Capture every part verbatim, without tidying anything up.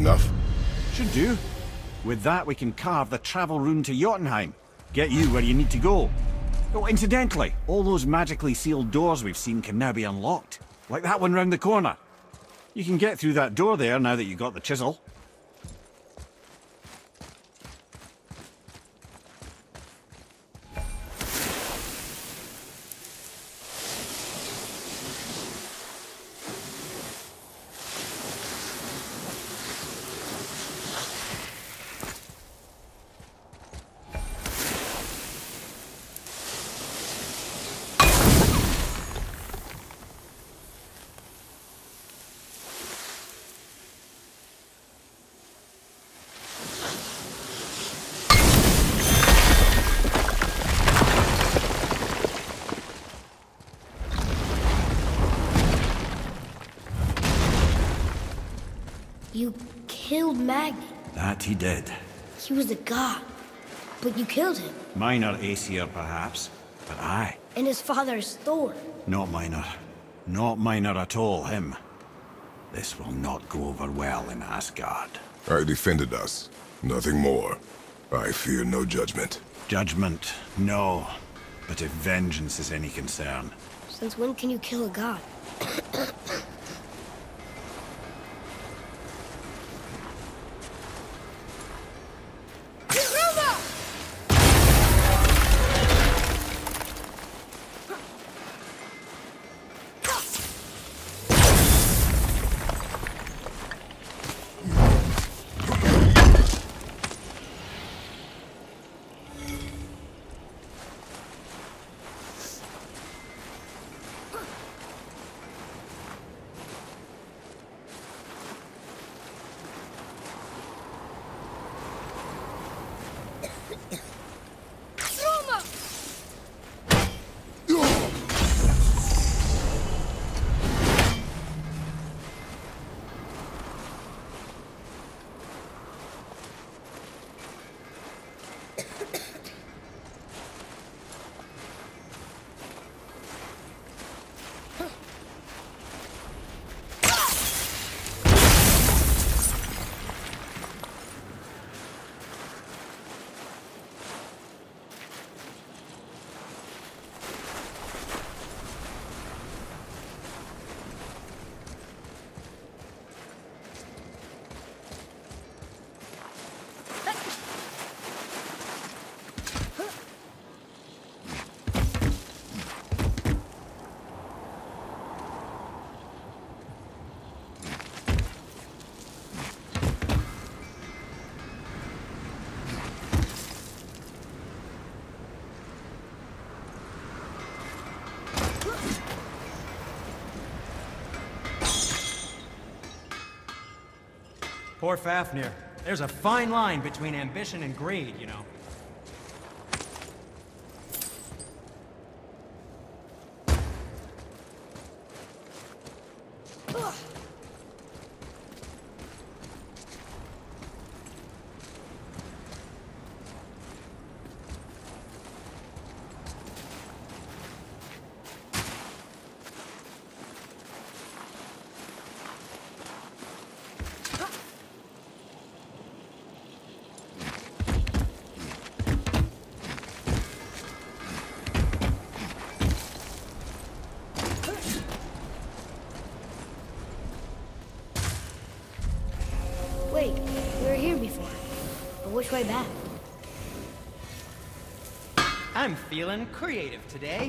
enough? Should do. With that, we can carve the travel rune to Jotunheim. Get you where you need to go. Oh, incidentally, all those magically sealed doors we've seen can now be unlocked. Like that one round the corner. You can get through that door there now that you've got the chisel. You killed Magni. That he did. He was a god, but you killed him. Minor Aesir, perhaps, but I. And his father is Thor. Not minor. Not minor at all, him. This will not go over well in Asgard. I defended us. Nothing more. I fear no judgment. Judgment? No. But if vengeance is any concern. Since when can you kill a god? Poor Fafnir. There's a fine line between ambition and greed, you know. Way back. I'm feeling creative today.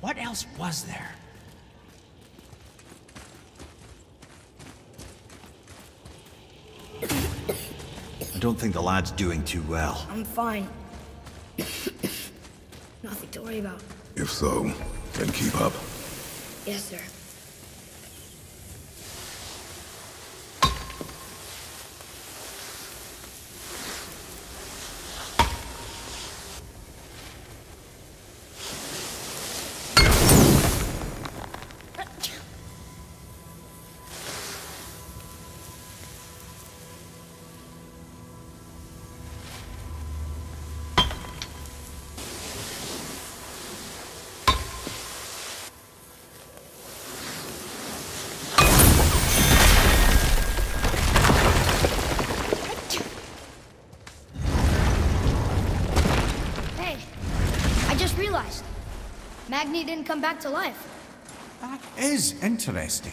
What else was there? I don't think the lad's doing too well. I'm fine. Nothing to worry about. If so, then keep up. Yes, sir. Magni didn't come back to life. That is interesting.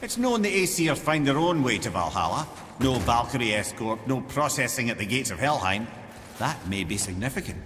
It's known the Aesir find their own way to Valhalla. No Valkyrie escort, no processing at the gates of Helheim. That may be significant.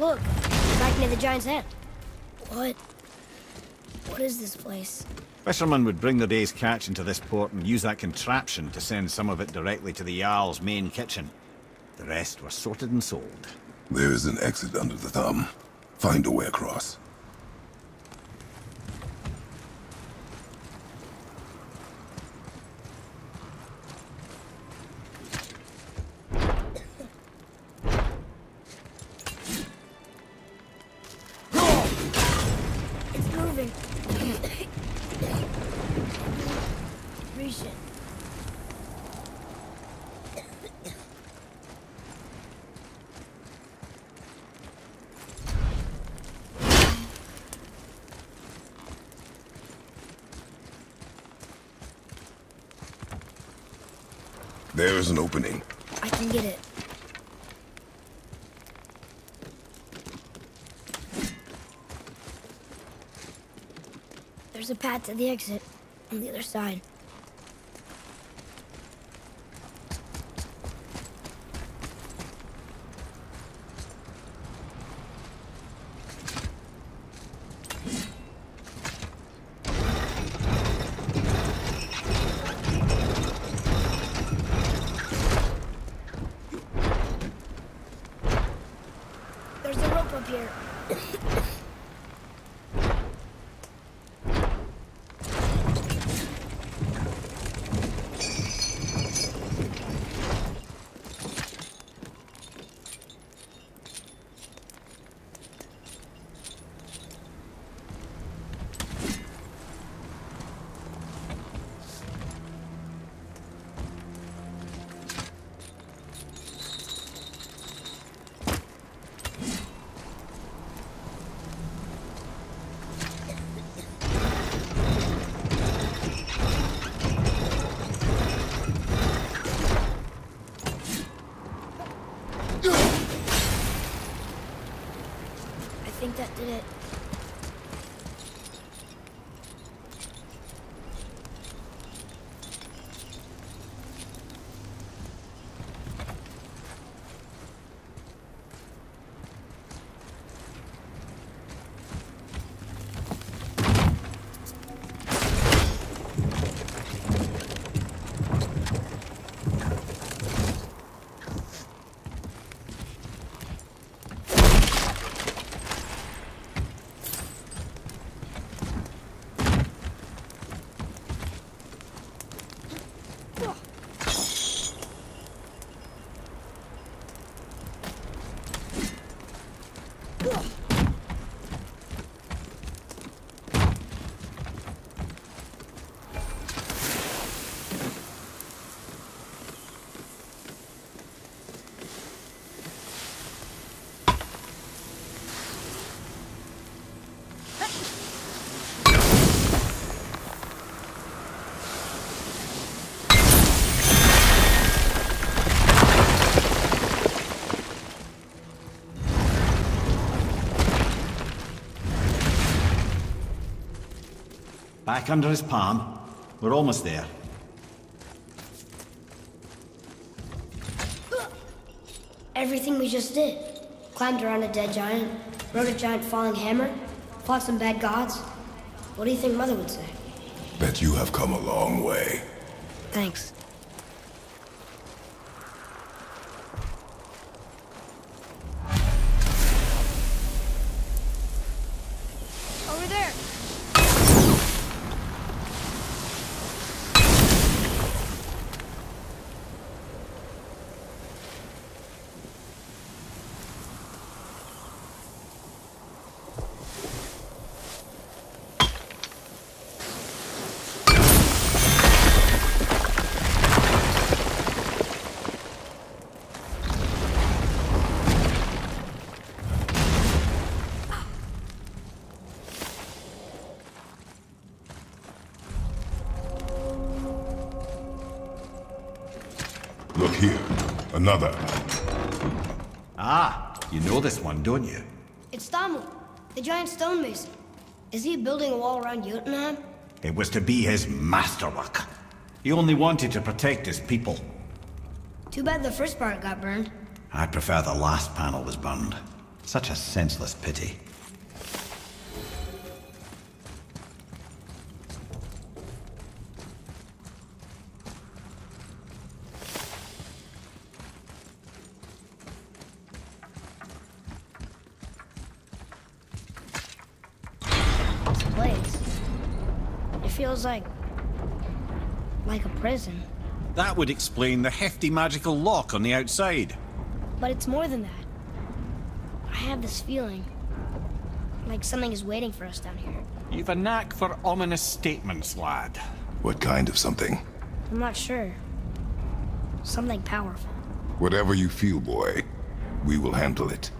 Look, back near the giant's hand. What? What is this place? Fishermen would bring their day's catch into this port and use that contraption to send some of it directly to the Jarl's main kitchen. The rest were sorted and sold. There is an exit under the thumb. Find a way across. There's an opening. I can get it. There's a path to the exit on the other side. That did it. Back under his palm. We're almost there. Everything we just did. Climbed around a dead giant, rode a giant falling hammer, fought some bad gods. What do you think Mother would say? Bet you have come a long way. Thanks. Another. Ah, you know this one, don't you? It's Thamur, the giant stonemason. Is he building a wall around Jotunheim? It was to be his masterwork. He only wanted to protect his people. Too bad the first part got burned. I prefer the last panel was burned. Such a senseless pity. Like... like a prison. That would explain the hefty magical lock on the outside. But it's more than that. I have this feeling... like something is waiting for us down here. You've a knack for ominous statements, lad. What kind of something? I'm not sure. Something powerful. Whatever you feel, boy, we will handle it.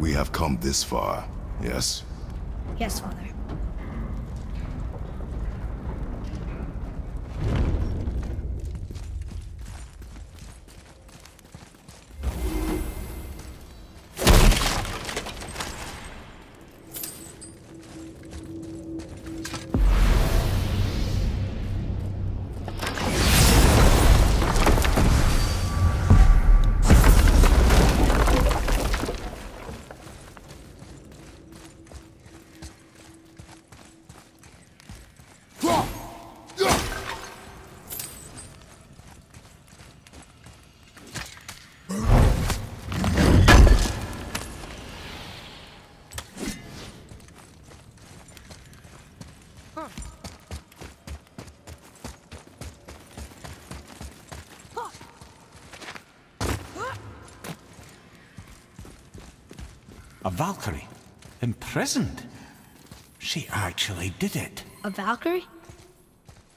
We have come this far, yes? Yes, Father. A Valkyrie? Imprisoned? She actually did it. A Valkyrie?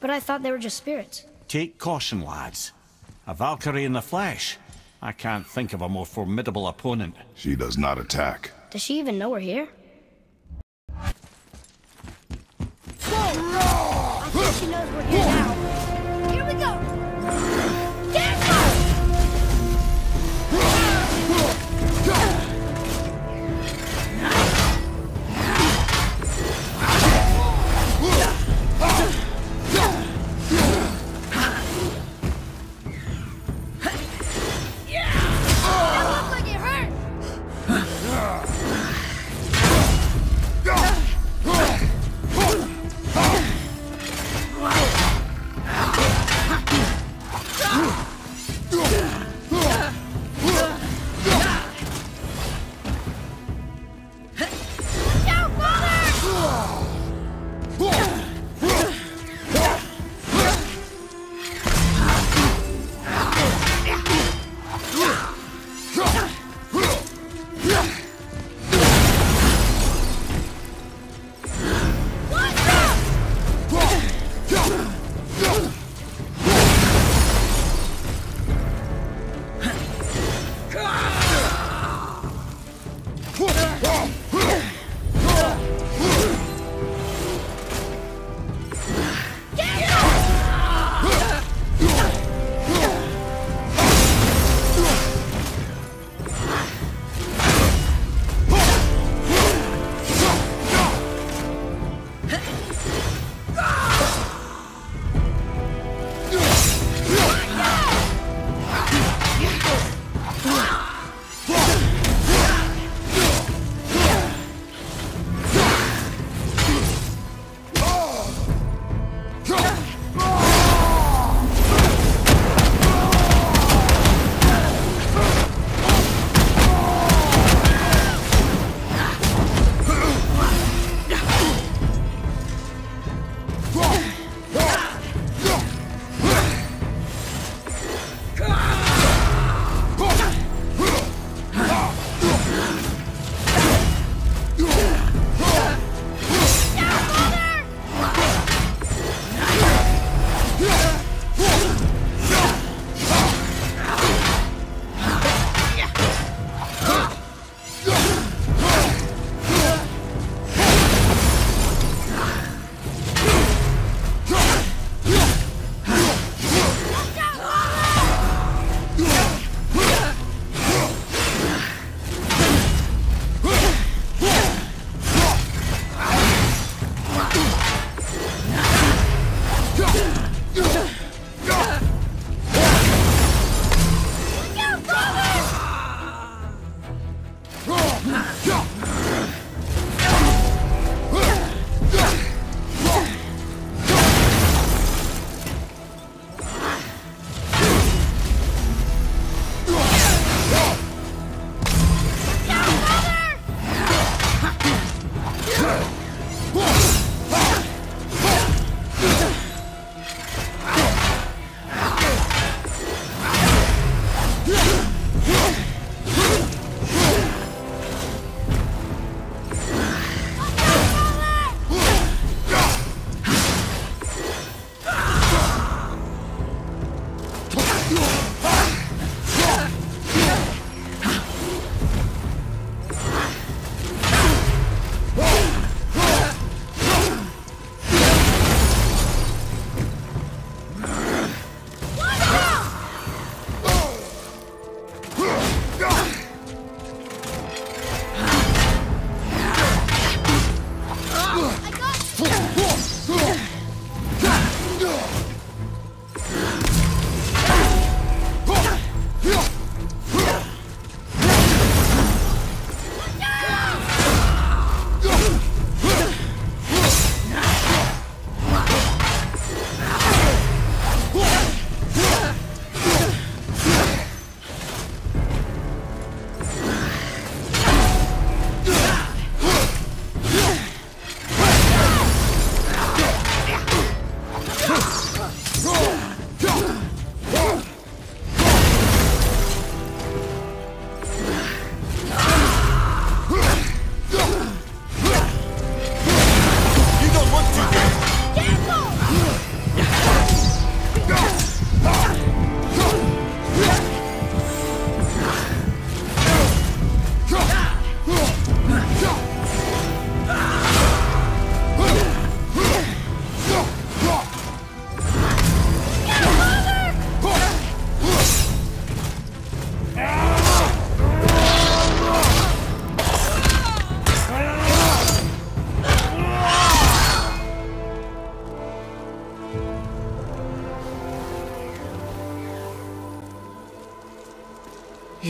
But I thought they were just spirits. Take caution, lads. A Valkyrie in the flesh. I can't think of a more formidable opponent. She does not attack. Does she even know we're here? No! I think she knows we're here now. Here we go!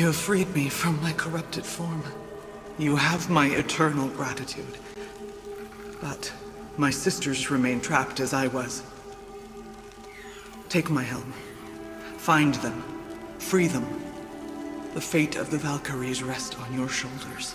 You have freed me from my corrupted form. You have my eternal gratitude. But my sisters remain trapped as I was. Take my helm. Find them. Free them. The fate of the Valkyries rests on your shoulders.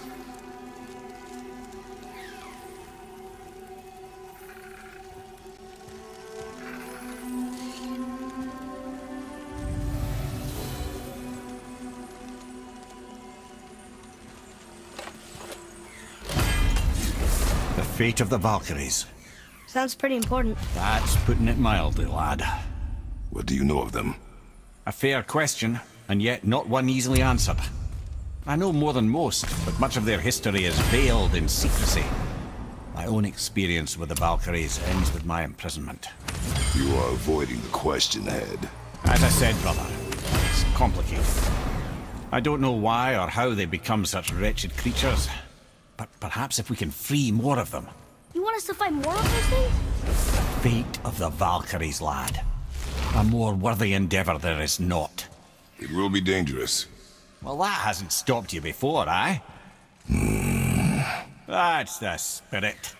Fate of the Valkyries. Sounds pretty important. That's putting it mildly, lad. What do you know of them? A fair question, and yet not one easily answered. I know more than most, but much of their history is veiled in secrecy. My own experience with the Valkyries ends with my imprisonment. You are avoiding the question, Head. As I said, brother, it's complicated. I don't know why or how they become such wretched creatures. But perhaps if we can free more of them. You want us to find more of those things? The fate of the Valkyries, lad. A more worthy endeavor there is not. It will be dangerous. Well, that hasn't stopped you before, eh? That's the spirit.